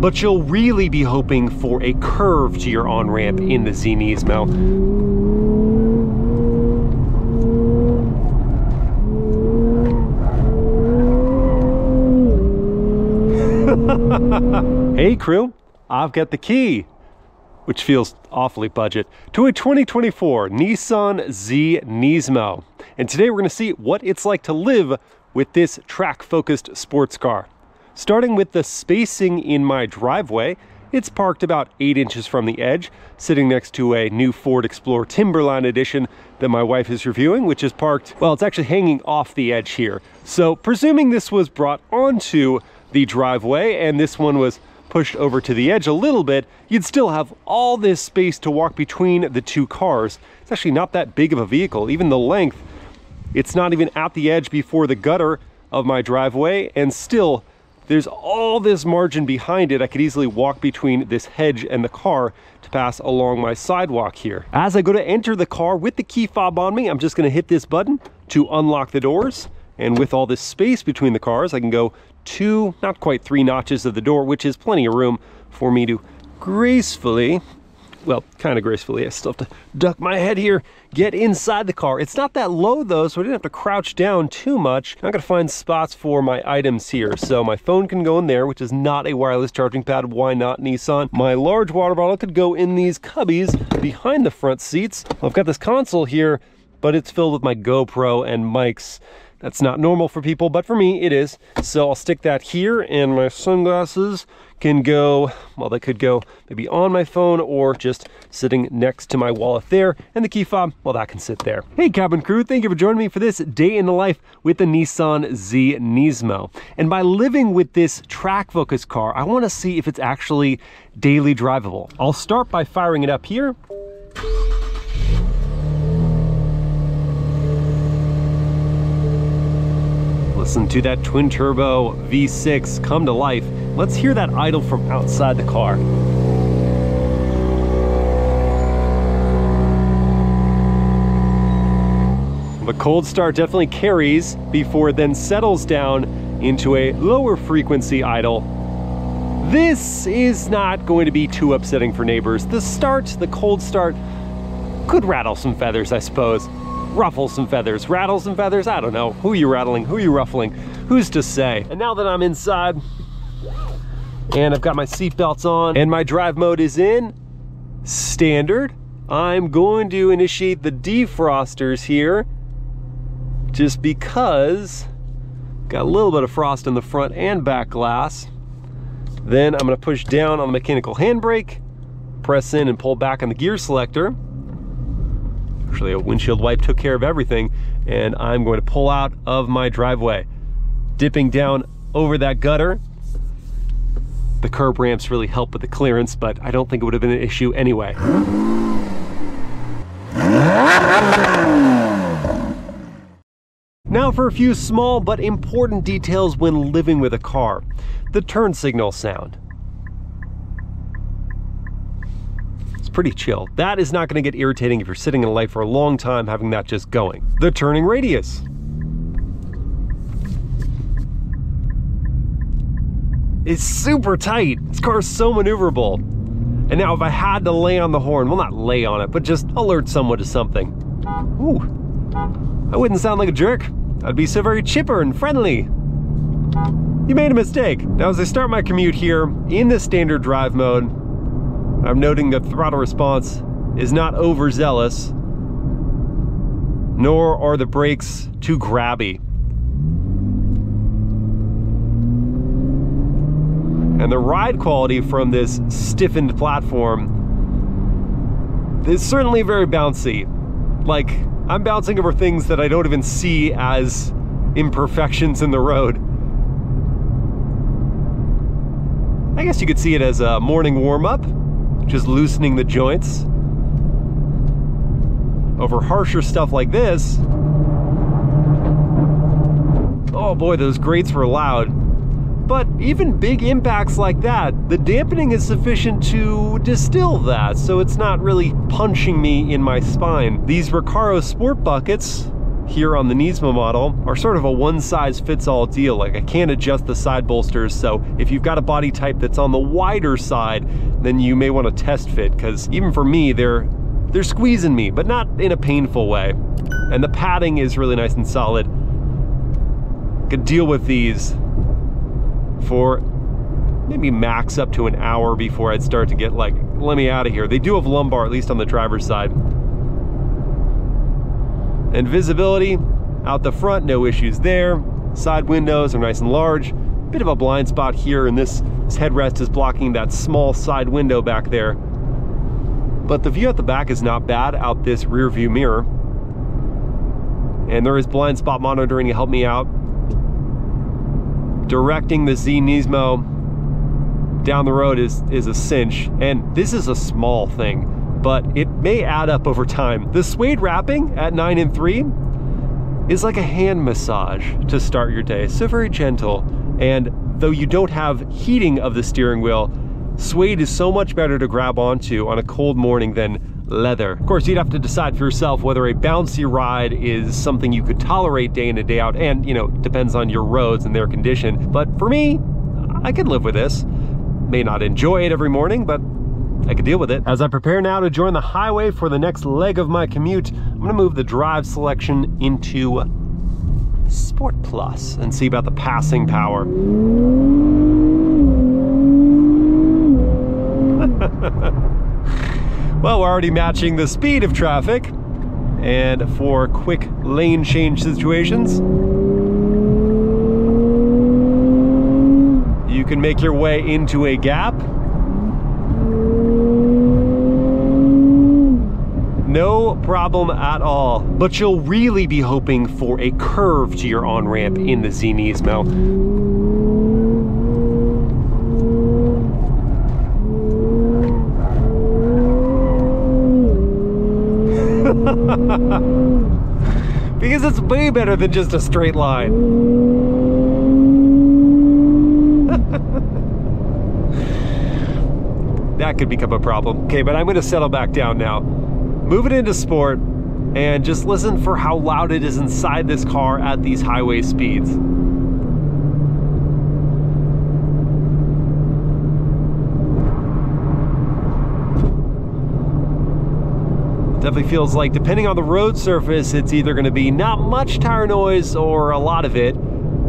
but you'll really be hoping for a curve to your on-ramp in the Z-Nismo. Hey crew, I've got the key, which feels awfully budget, to a 2024 Nissan Z-Nismo. And today we're going to see what it's like to live with this track-focused sports car. Starting with the spacing in my driveway, it's parked about 8 inches from the edge, sitting next to a new Ford Explorer Timberline edition that my wife is reviewing, which is parked, well, it's actually hanging off the edge here. So presuming this was brought onto the driveway and this one was pushed over to the edge a little bit, you'd still have all this space to walk between the two cars. It's actually not that big of a vehicle, even the length. It's not even at the edge before the gutter of my driveway, and still there's all this margin behind it. I could easily walk between this hedge and the car to pass along my sidewalk here. As I go to enter the car with the key fob on me, I'm just gonna hit this button to unlock the doors. And with all this space between the cars, I can go two, not quite three notches of the door, which is plenty of room for me to gracefully, well, kind of gracefully, I still have to duck my head here, get inside the car. It's not that low though, so I didn't have to crouch down too much. I'm gonna find spots for my items here. So my phone can go in there, which is not a wireless charging pad. Why not, Nissan? My large water bottle could go in these cubbies behind the front seats. I've got this console here, but it's filled with my GoPro and mics. That's not normal for people, but for me it is. So I'll stick that here, and my sunglasses can go, well, they could go maybe on my phone or just sitting next to my wallet there. And the key fob, well, that can sit there. Hey cabin crew, thank you for joining me for this day in the life with the Nissan Z-Nismo. And by living with this track-focused car, I wanna see if it's actually daily drivable. I'll start by firing it up here. Listen to that twin turbo V6 come to life. Let's hear that idle from outside the car. The cold start definitely carries before it then settles down into a lower frequency idle. This is not going to be too upsetting for neighbors. The cold start could rattle some feathers, I suppose. Ruffle some feathers, rattle some feathers. I don't know, who you rattling, who you ruffling, who's to say? And now that I'm inside and I've got my seatbelts on and my drive mode is in standard, I'm going to initiate the defrosters here just because got a little bit of frost in the front and back glass. Then I'm gonna push down on the mechanical handbrake, press in and pull back on the gear selector. Actually, a windshield wipe took care of everything, and I'm going to pull out of my driveway. Dipping down over that gutter, the curb ramps really help with the clearance, but I don't think it would have been an issue anyway. Now for a few small but important details when living with a car. The turn signal sound. Pretty chill. That is not going to get irritating if you're sitting in a light for a long time, having that just going. The turning radius. It's super tight. This car is so maneuverable. And now if I had to lay on the horn, well, not lay on it, but just alert someone to something. Ooh, I wouldn't sound like a jerk. I'd be so very chipper and friendly. You made a mistake. Now as I start my commute here in the standard drive mode, I'm noting that throttle response is not overzealous, nor are the brakes too grabby. And the ride quality from this stiffened platform is certainly very bouncy. Like, I'm bouncing over things that I don't even see as imperfections in the road. I guess you could see it as a morning warm-up. Just loosening the joints. Over harsher stuff like this. Oh boy, those grates were loud. But even big impacts like that, the dampening is sufficient to distill that, so it's not really punching me in my spine. These Recaro Sport buckets here on the Nismo model are sort of a one-size-fits-all deal. Like, I can't adjust the side bolsters, so if you've got a body type that's on the wider side, then you may want to test fit, because even for me, they're squeezing me, but not in a painful way. And the padding is really nice and solid. Could deal with these for maybe max up to an hour before I'd start to get like, let me out of here. They do have lumbar, at least on the driver's side. And visibility out the front, no issues there. Side windows are nice and large. Bit of a blind spot here, and this headrest is blocking that small side window back there. But the view at the back is not bad out this rear view mirror. And there is blind spot monitoring to help me out. Directing the Z-Nismo down the road is a cinch. And this is a small thing, but it may add up over time. The suede wrapping at 9 and 3 is like a hand massage to start your day. So very gentle. And though you don't have heating of the steering wheel, suede is so much better to grab onto on a cold morning than leather. Of course, you'd have to decide for yourself whether a bouncy ride is something you could tolerate day in and day out, and, you know, depends on your roads and their condition. But for me, I could live with this. May not enjoy it every morning, but I could deal with it. As I prepare now to join the highway for the next leg of my commute, I'm gonna move the drive selection into Sport Plus and see about the passing power. Well, we're already matching the speed of traffic, and for quick lane change situations, you can make your way into a gap. No problem at all. But you'll really be hoping for a curve to your on-ramp in the Z-Nismo. Because it's way better than just a straight line. That could become a problem. Okay, but I'm gonna settle back down now. Move it into sport and just listen for how loud it is inside this car at these highway speeds. Definitely feels like, depending on the road surface, it's either going to be not much tire noise or a lot of it.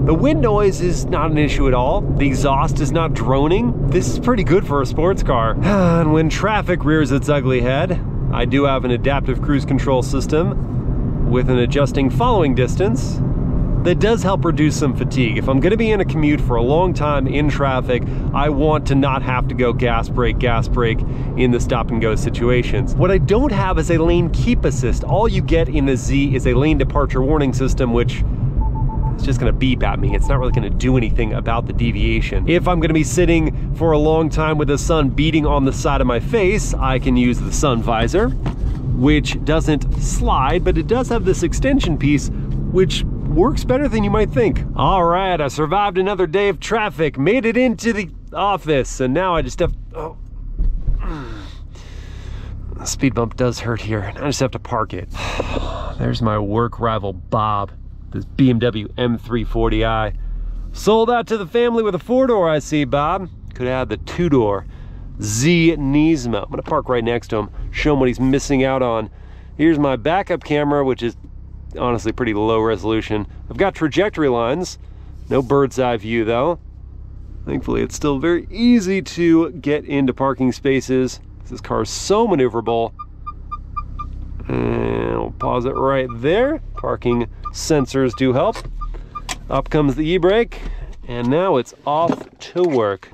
The wind noise is not an issue at all. The exhaust is not droning. This is pretty good for a sports car. And when traffic rears its ugly head, I do have an adaptive cruise control system with an adjusting following distance that does help reduce some fatigue. If I'm going to be in a commute for a long time in traffic, I want to not have to go gas brake in the stop and go situations. What I don't have is a lane keep assist. All you get in the Z is a lane departure warning system, which is just going to beep at me. It's not really going to do anything about the deviation. If I'm going to be sitting for a long time with the sun beating on the side of my face, I can use the sun visor, which doesn't slide, but it does have this extension piece, which works better than you might think. All right, I survived another day of traffic, made it into the office, and now I just have, oh. The speed bump does hurt here, and I just have to park it. There's my work rival, Bob, this BMW M340i. Sold out to the family with a four-door, I see, Bob. Could have had the two-door Z-Nismo. I'm gonna park right next to him, show him what he's missing out on. Here's my backup camera, which is honestly pretty low resolution. I've got trajectory lines, no bird's eye view though. Thankfully, it's still very easy to get into parking spaces. This car is so maneuverable. And we'll pause it right there. Parking sensors do help. Up comes the e-brake, and now it's off to work.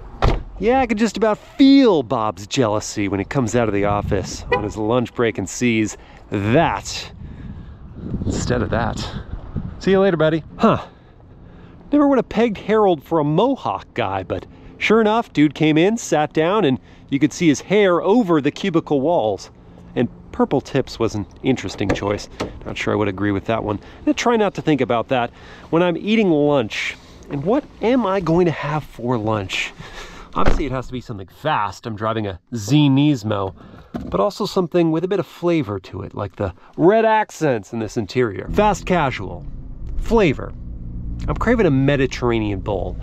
Yeah, I can just about feel Bob's jealousy when he comes out of the office on his lunch break and sees that instead of that. See you later, buddy. Huh. Never would have pegged Harold for a mohawk guy, but sure enough, dude came in, sat down, and you could see his hair over the cubicle walls. And purple tips was an interesting choice. Not sure I would agree with that one. I try not to think about that when I'm eating lunch. And what am I going to have for lunch? Obviously it has to be something fast. I'm driving a Z-Nismo, but also something with a bit of flavor to it, like the red accents in this interior. Fast casual, flavor. I'm craving a Mediterranean bowl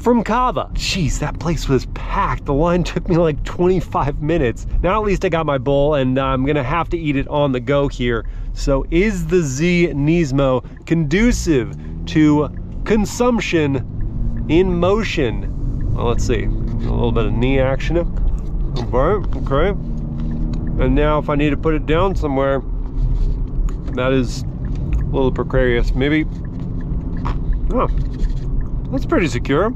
from Kava. Jeez, that place was packed. The line took me like 25 minutes. Now at least I got my bowl, and I'm gonna have to eat it on the go here. So is the Z-Nismo conducive to consumption in motion? Well, let's see, a little bit of knee action. Okay. And now if I need to put it down somewhere, that is a little precarious, maybe. Oh, that's pretty secure.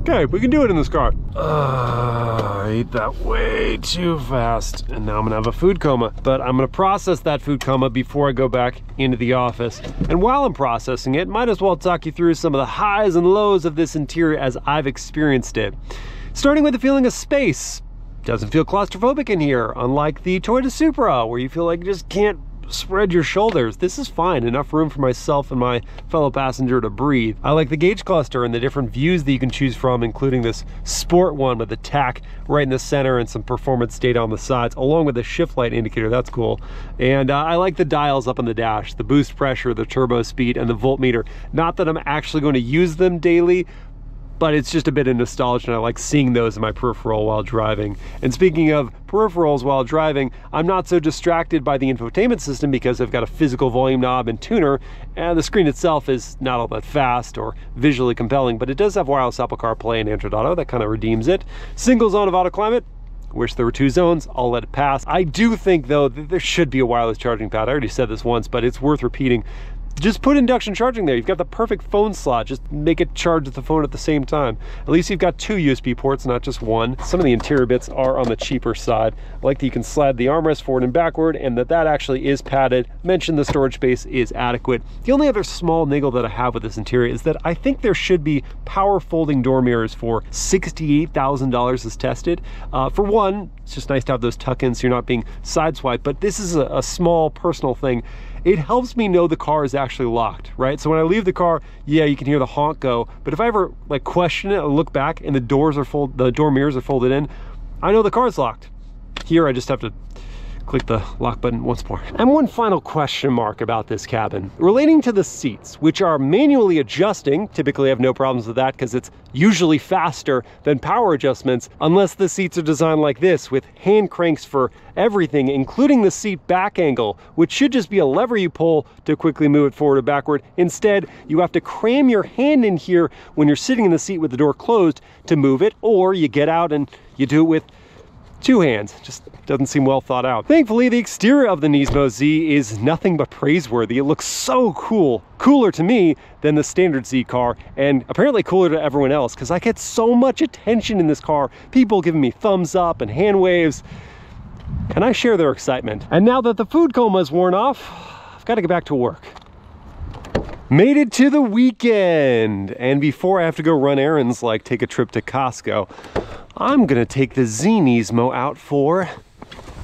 Okay, we can do it in this car. I ate that way too fast, and now I'm gonna have a food coma, but I'm gonna process that food coma before I go back into the office. And while I'm processing it, might as well talk you through some of the highs and lows of this interior as I've experienced it. Starting with the feeling of space. Doesn't feel claustrophobic in here, unlike the Toyota Supra, where you feel like you just can't spread your shoulders. This is fine, enough room for myself and my fellow passenger to breathe. I like the gauge cluster and the different views that you can choose from, including this sport one with the tack right in the center and some performance data on the sides, along with the shift light indicator. That's cool. And I like the dials up on the dash, the boost pressure, the turbo speed, and the voltmeter. Not that I'm actually going to use them daily, but it's just a bit of nostalgia, and I like seeing those in my peripheral while driving. And speaking of peripherals while driving, I'm not so distracted by the infotainment system because I've got a physical volume knob and tuner, and the screen itself is not all that fast or visually compelling, but it does have wireless Apple CarPlay and Android Auto. That kind of redeems it. Single zone of auto climate. Wish there were two zones, I'll let it pass. I do think though that there should be a wireless charging pad. I already said this once, but it's worth repeating. Just put induction charging there. You've got the perfect phone slot. Just make it charge the phone at the same time. At least you've got two USB ports, not just one. Some of the interior bits are on the cheaper side. I like that you can slide the armrest forward and backward, and that actually is padded. Mentioned the storage space is adequate. The only other small niggle that I have with this interior is that I think there should be power folding door mirrors for $68,000 as tested. For one, it's just nice to have those tuck-ins so you're not being sideswiped, but this is a small personal thing. It helps me know the car is actually locked, right? So when I leave the car, yeah, you can hear the honk go, but if I ever like question it, I look back and the door mirrors are folded in, I know the car's locked. Here, I just have to click the lock button once more. And one final question mark about this cabin, relating to the seats, which are manually adjusting. Typically I have no problems with that because it's usually faster than power adjustments, unless the seats are designed like this with hand cranks for everything, including the seat back angle, which should just be a lever you pull to quickly move it forward or backward. Instead, you have to cram your hand in here when you're sitting in the seat with the door closed to move it, or you get out and you do it with two hands. Just doesn't seem well thought out. Thankfully, the exterior of the Nismo Z is nothing but praiseworthy. It looks so cool. Cooler to me than the standard Z car, and apparently cooler to everyone else, because I get so much attention in this car. People giving me thumbs up and hand waves, and I share their excitement. And now that the food coma is worn off, I've got to get back to work. Made it to the weekend, and before I have to go run errands like take a trip to Costco, I'm gonna take the Z-Nismo out for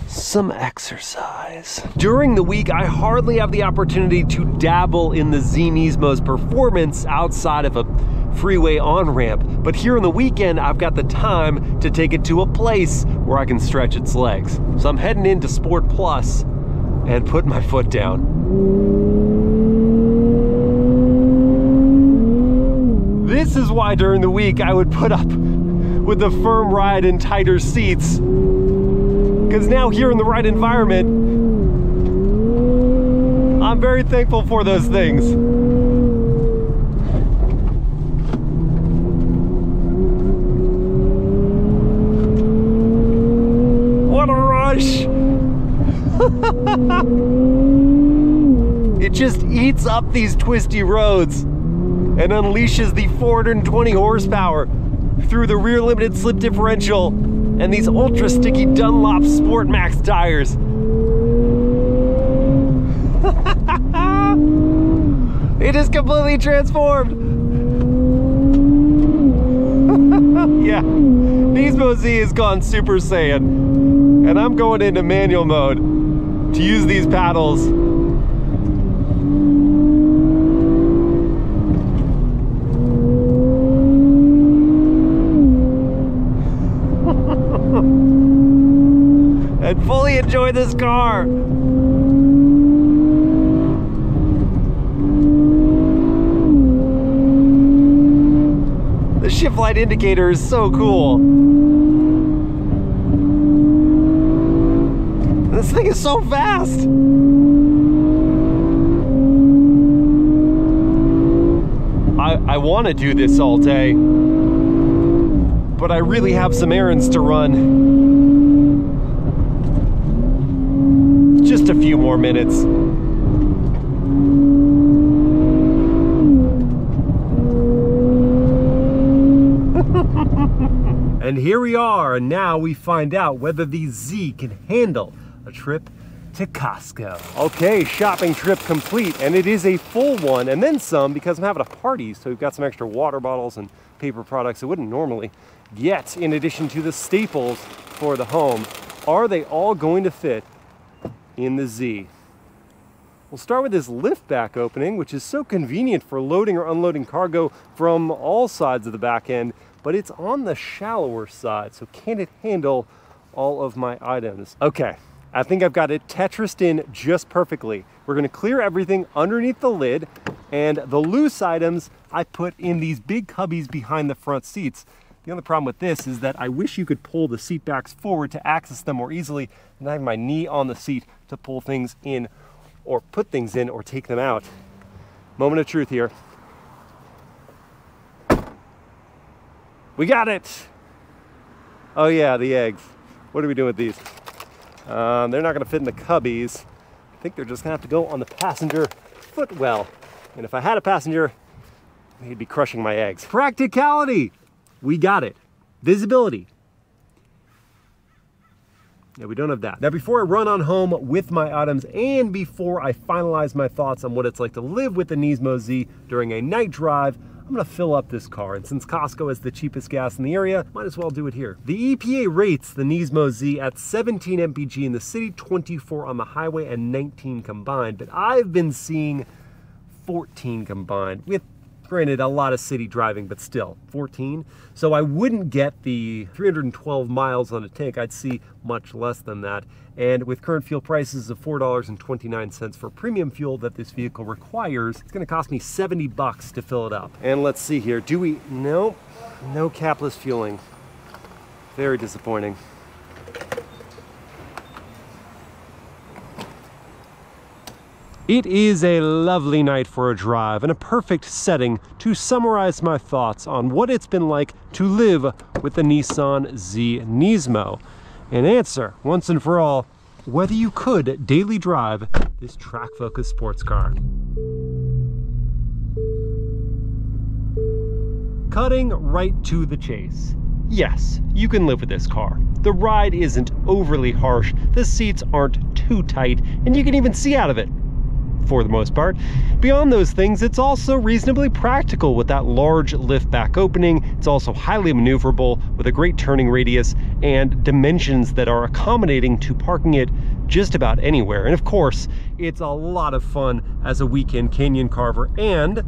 some exercise. During the week, I hardly have the opportunity to dabble in the Z-Nismo's performance outside of a freeway on-ramp, but here on the weekend, I've got the time to take it to a place where I can stretch its legs. So I'm heading into Sport Plus and putting my foot down. This is why during the week I would put up with the firm ride and tighter seats, because now here in the right environment, I'm very thankful for those things. What a rush! It just eats up these twisty roads and unleashes the 420 horsepower through the rear limited slip differential and these ultra sticky Dunlop Sport Max tires. It is completely transformed. Yeah, Nismo Z has gone Super Saiyan, and I'm going into manual mode to use these paddles. and fully enjoy this car. The shift light indicator is so cool. This thing is so fast. I want to do this all day, but I really have some errands to run. Just a few more minutes. And here we are, and now we find out whether the Z can handle a trip to Costco. Okay, shopping trip complete, and it is a full one, and then some, because I'm having a party, so we've got some extra water bottles and paper products I wouldn't normally get, in addition to the staples for the home. Are they all going to fit in the Z? We'll start with this lift back opening, which is so convenient for loading or unloading cargo from all sides of the back end, but it's on the shallower side, so can it handle all of my items? Okay. I think I've got it Tetrised in just perfectly. We're gonna clear everything underneath the lid, and the loose items I put in these big cubbies behind the front seats. The only problem with this is that I wish you could pull the seat backs forward to access them more easily, and I have my knee on the seat to pull things in or put things in or take them out. Moment of truth here. We got it. Oh yeah, the eggs. What are we doing with these? They're not going to fit in the cubbies. I think they're just going to have to go on the passenger footwell. And if I had a passenger, he'd be crushing my eggs. Practicality! We got it. Visibility. Yeah, we don't have that. Now, before I run on home with my items and before I finalize my thoughts on what it's like to live with the Nismo Z during a night drive, I'm gonna fill up this car, and since Costco is the cheapest gas in the area, might as well do it here. The EPA rates the Nismo Z at 17 mpg in the city, 24 on the highway, and 19 combined, but I've been seeing 14 combined, with, granted, a lot of city driving, but still, 14. So I wouldn't get the 312 miles on a tank, I'd see much less than that, and with current fuel prices of $4.29 for premium fuel that this vehicle requires, it's gonna cost me 70 bucks to fill it up. And let's see here, do we, no, no capless fueling. Very disappointing. It is a lovely night for a drive and a perfect setting to summarize my thoughts on what it's been like to live with the Nissan Z-Nismo and answer once and for all whether you could daily drive this track-focused sports car. Cutting right to the chase. Yes, you can live with this car. The ride isn't overly harsh, the seats aren't too tight, and you can even see out of it. For the most part. Beyond those things, it's also reasonably practical with that large lift back opening. It's also highly maneuverable with a great turning radius and dimensions that are accommodating to parking it just about anywhere. And of course, it's a lot of fun as a weekend canyon carver, and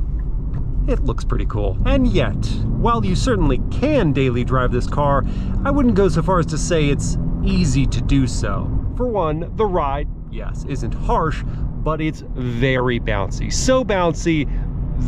it looks pretty cool. And yet, while you certainly can daily drive this car, I wouldn't go so far as to say it's easy to do so. For one, the ride, yes, isn't harsh, but it's very bouncy. So bouncy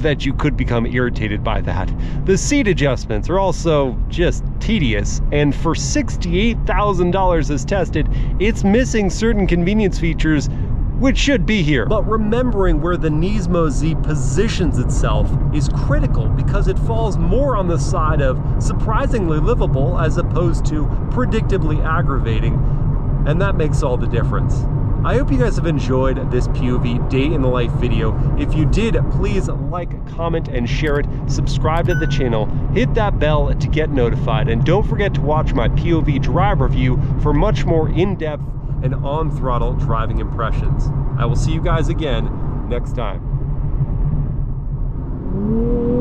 that you could become irritated by that. The seat adjustments are also just tedious, and for $68,000 as tested, it's missing certain convenience features which should be here. But remembering where the Nismo Z positions itself is critical because it falls more on the side of surprisingly livable as opposed to predictably aggravating, and that makes all the difference. I hope you guys have enjoyed this POV day in the life video. If you did, please like, comment, and share it. Subscribe to the channel, hit that bell to get notified, and don't forget to watch my POV drive review for much more in-depth and on-throttle driving impressions. I will see you guys again next time.